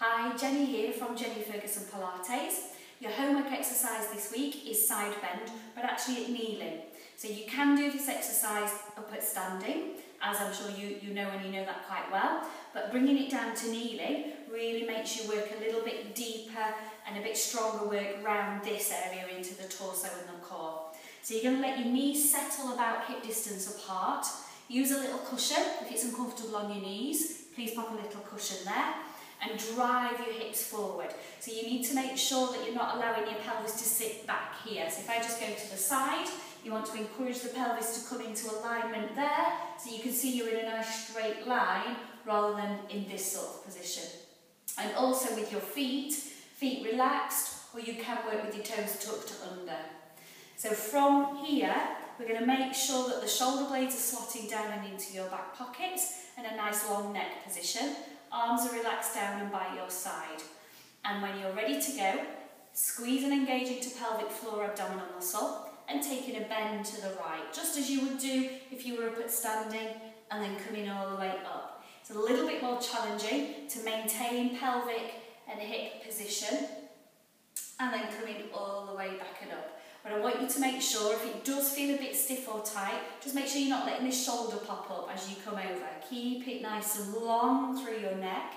Hi, Jenny here from Jeni Ferguson Pilates. Your homework exercise this week is side bend, but actually at kneeling. So you can do this exercise up at standing, as I'm sure you know, and you know that quite well, but bringing it down to kneeling really makes you work a little bit deeper and a bit stronger work round this area into the torso and the core. So you're going to let your knees settle about hip distance apart. Use a little cushion. If it's uncomfortable on your knees, please pop a little cushion there. And drive your hips forward. So you need to make sure that you're not allowing your pelvis to sit back here. So if I just go to the side, you want to encourage the pelvis to come into alignment there, so you can see you're in a nice straight line rather than in this sort of position. And also with your feet relaxed, or you can work with your toes tucked under. So from here, we're going to make sure that the shoulder blades are slotting down and into your back pockets in a nice long neck position. Arms are relaxed down and by your side. And when you're ready to go, squeeze and engage into pelvic floor abdominal muscle and taking a bend to the right, just as you would do if you were up at standing, and then coming all the way up. It's a little bit more challenging to maintain pelvic and hip position and then coming all the way back and up. But I want you to make sure, if it does feel a bit stiff or tight, just make sure you're not letting this shoulder pop up as you come over. Keep it nice and long through your neck,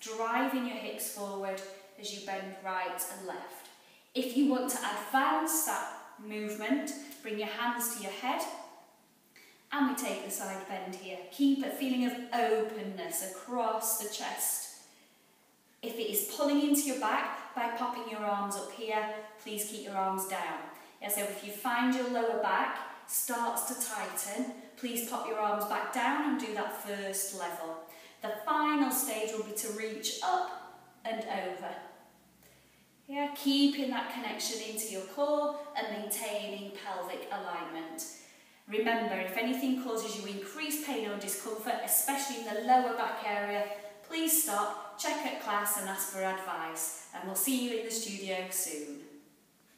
driving your hips forward as you bend right and left. If you want to advance that movement, bring your hands to your head and we take the side bend here. Keep a feeling of openness across the chest. If it is pulling into your back by popping your arms up here, please keep your arms down. Yeah, so if you find your lower back starts to tighten, please pop your arms back down and do that first level. The final stage will be to reach up and over. Yeah, keeping that connection into your core and maintaining pelvic alignment. Remember, if anything causes you increased pain or discomfort, especially in the lower back area, please stop, check at class and ask for advice, and we'll see you in the studio soon.